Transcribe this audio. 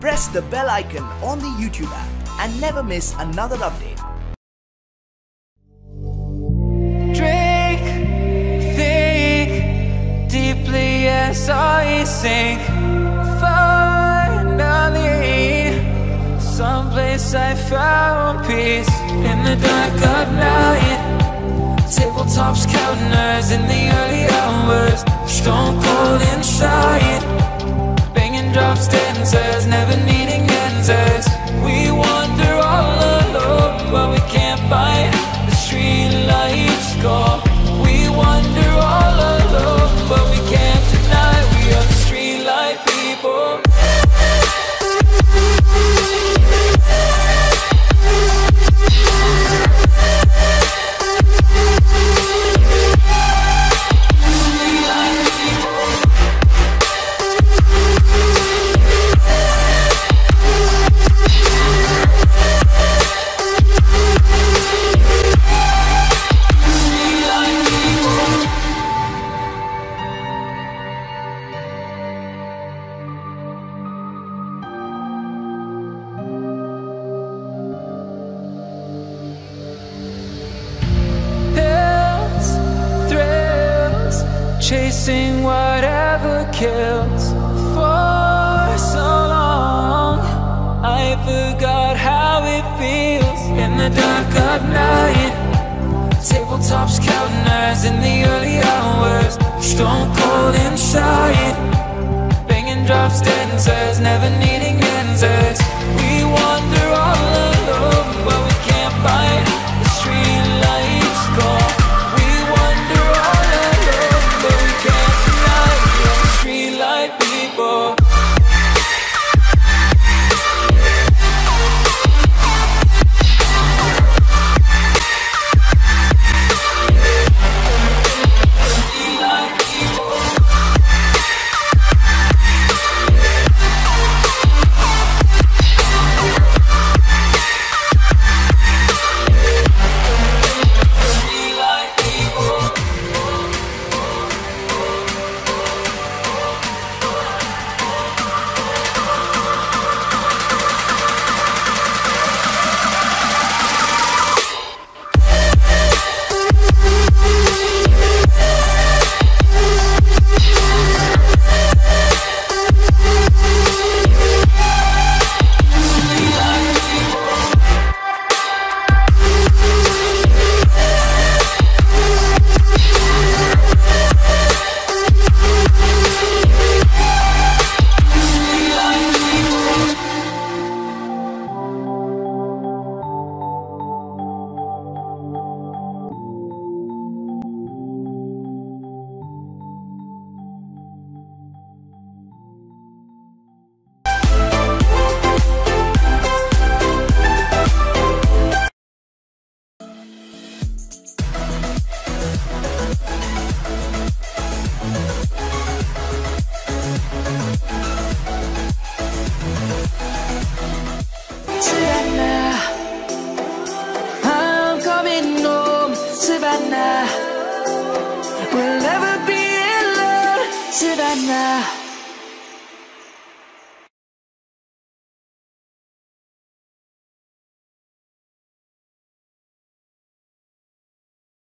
Press the bell icon on the YouTube app and never miss another update. Drink, think deeply as I sink. Finally, someplace I found peace in the dark of night. Tabletops counting hours in the early hours. Stone cold inside. Drops, dancers, never needing answers. We wander all alone, but we can't find the street lights go. We wander all alone, but we can't deny we are the street light people. Chasing whatever kills for so long, I forgot how it feels in the dark of night. Tabletops counting hours in the early hours. Stone cold inside. Banging drops, dancers, never needing answers. We wander all alone, but we can't find the street lights gone. Savannah, we'll never be alone, Savannah.